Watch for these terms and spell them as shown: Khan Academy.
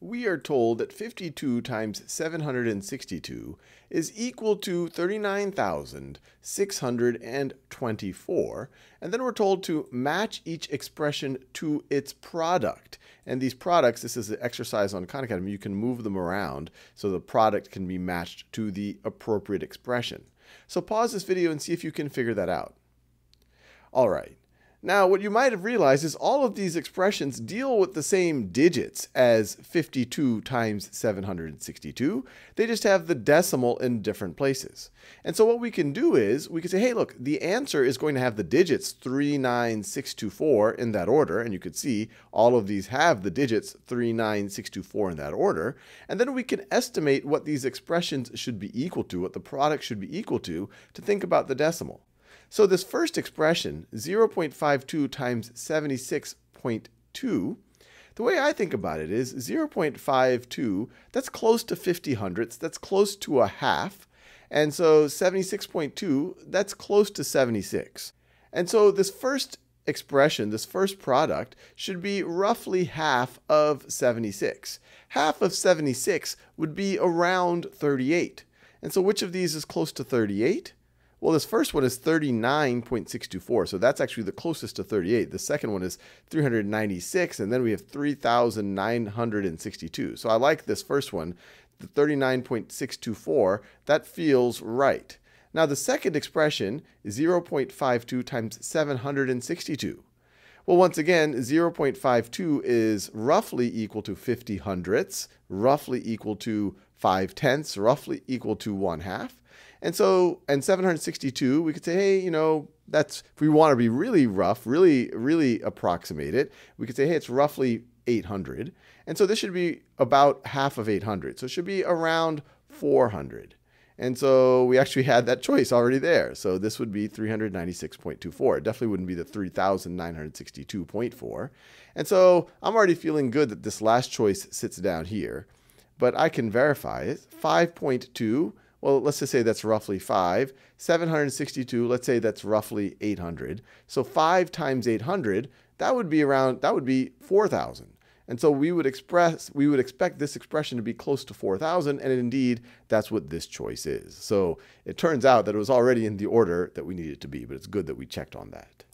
we are told that 52 times 762 is equal to 39,624, and then we're told to match each expression to its product. And these products, this is the exercise on Khan Academy, you can move them around so the product can be matched to the appropriate expression. So pause this video and see if you can figure that out. All right. Now, what you might have realized is all of these expressions deal with the same digits as 52 times 762. They just have the decimal in different places. And so what we can do is we can say, hey, look, the answer is going to have the digits 3, 9, 6, 2, 4 in that order. And you could see all of these have the digits 3, 9, 6, 2, 4 in that order. And then we can estimate what these expressions should be equal to, what the product should be equal to think about the decimal. So this first expression, 0.52 times 76.2, the way I think about it is 0.52, that's close to 50 hundredths, that's close to a half, and so 76.2, that's close to 76. And so this first expression, this first product, should be roughly half of 76. Half of 76 would be around 38. And so which of these is close to 38? Well, this first one is 39.624, so that's actually the closest to 38. The second one is 396, and then we have 3,962. So I like this first one, the 39.624, that feels right. Now the second expression is 0.52 times 762. Well, once again, 0.52 is roughly equal to 50 hundredths, roughly equal to 5 tenths, roughly equal to 1/2. And so, and 762, we could say, hey, you know, that's, if we want to be really rough, really approximate it, we could say, hey, it's roughly 800. And so this should be about half of 800. So it should be around 400. And so we actually had that choice already there. So this would be 396.24. It definitely wouldn't be the 3,962.4. And so I'm already feeling good that this last choice sits down here. But I can verify it. 5.2. Well, let's just say that's roughly 5. 762, let's say that's roughly 800. So 5 times 800, that would be around, that would be 4,000. And so we would expect this expression to be close to 4,000, and indeed, that's what this choice is. So it turns out that it was already in the order that we needed it to be, but it's good that we checked on that.